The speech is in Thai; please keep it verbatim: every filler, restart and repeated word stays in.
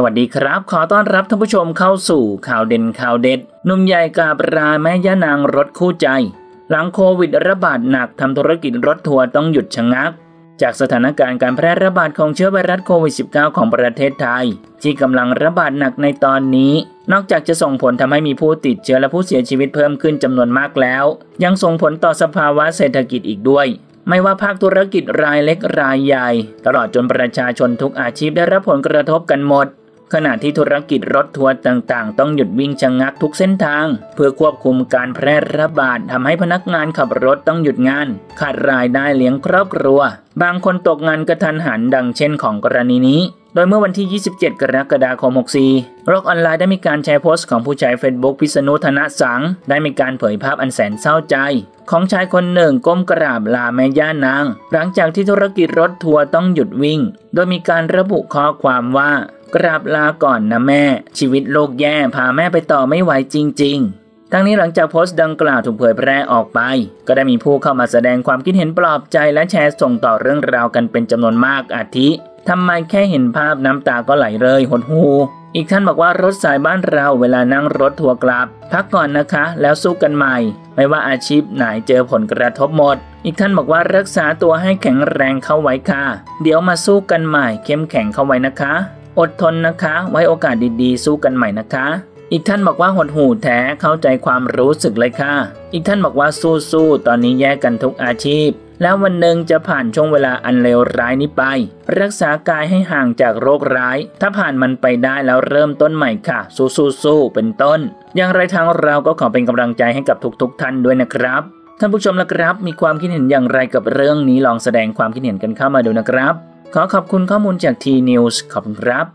สวัสดีครับขอต้อนรับท่านผู้ชมเข้าสู่ข่าวเด่นข่าวเด็ดหนุ่มใหญ่กราบราแม่ย่านางรถคู่ใจหลังโควิดระบาดหนักทำธุรกิจรถทัวร์ต้องหยุดชะงักจากสถานการณ์การแพร่ระบาดของเชื้อไวรัสโควิด สิบเก้า ของประเทศไทยที่กำลังระบาดหนักในตอนนี้นอกจากจะส่งผลทำให้มีผู้ติดเชื้อและผู้เสียชีวิตเพิ่มขึ้นจำนวนมากแล้วยังส่งผลต่อสภาวะเศรษฐกิจอีกด้วยไม่ว่าภาคธุรกิจรายเล็กรายใหญ่ตลอดจนประชาชนทุกอาชีพได้รับผลกระทบกันหมดขณะที่ธุรกิจรถทัวร์ต่างๆต้องหยุดวิ่งชะงักทุกเส้นทางเพื่อควบคุมการแพร่ระบาดทำให้พนักงานขับรถต้องหยุดงานขาดรายได้เลี้ยงครอบครัวบางคนตกงานกระทันหันดังเช่นของกรณีนี้โดยเมื่อวันที่ ยี่สิบเจ็ดกรกฎาคมหกสี่โลกออนไลน์ได้มีการแชร์โพสต์ของผู้ใช้ Facebook พิษณุ ธนสังได้มีการเผยภาพอันแสนเศร้าใจของชายคนหนึ่งก้มกราบลาแม่ย่านางหลังจากที่ธุรกิจรถทัวร์ต้องหยุดวิ่งโดยมีการระบุข้อความว่ากราบลาก่อนนะแม่ชีวิตโลกแย่พาแม่ไปต่อไม่ไหวจริงๆทั้งนี้หลังจากโพสต์ดังกล่าวถูกเผยแพร่ออกไปก็ได้มีผู้เข้ามาแสดงความคิดเห็นปลอบใจและแชร์ส่งต่อเรื่องราวกันเป็นจำนวนมากอาทิทำไมแค่เห็นภาพน้ำตาก็ไหลเลยหดหู่อีกท่านบอกว่ารถสายบ้านเราเวลานั่งรถทัวร์กลับพักก่อนนะคะแล้วสู้กันใหม่ไม่ว่าอาชีพไหนเจอผลกระทบหมดอีกท่านบอกว่ารักษาตัวให้แข็งแรงเข้าไว้ค่ะเดี๋ยวมาสู้กันใหม่เข้มแข็งเข้าไว้นะคะอดทนนะคะไว้โอกาสดีๆสู้กันใหม่นะคะอีกท่านบอกว่าหดหู่แท้เข้าใจความรู้สึกเลยค่ะอีกท่านบอกว่าสู้ๆตอนนี้แยกกันทุกอาชีพแล้ววันหนึ่งจะผ่านช่วงเวลาอันเลวร้ายนี้ไปรักษากายให้ห่างจากโรคร้ายถ้าผ่านมันไปได้แล้วเริ่มต้นใหม่ค่ะสู้ๆเป็นต้นอย่างไรทางเราก็ขอเป็นกำลังใจให้กับทุกๆท่านด้วยนะครับท่านผู้ชมละครับมีความคิดเห็นอย่างไรกับเรื่องนี้ลองแสดงความคิดเห็นกันเข้ามาดูนะครับขอขอบคุณข้อมูลจาก ที นิวส์ ขอบคุณครับ